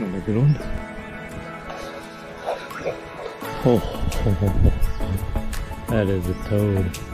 なんだけど、oh, that is a toad.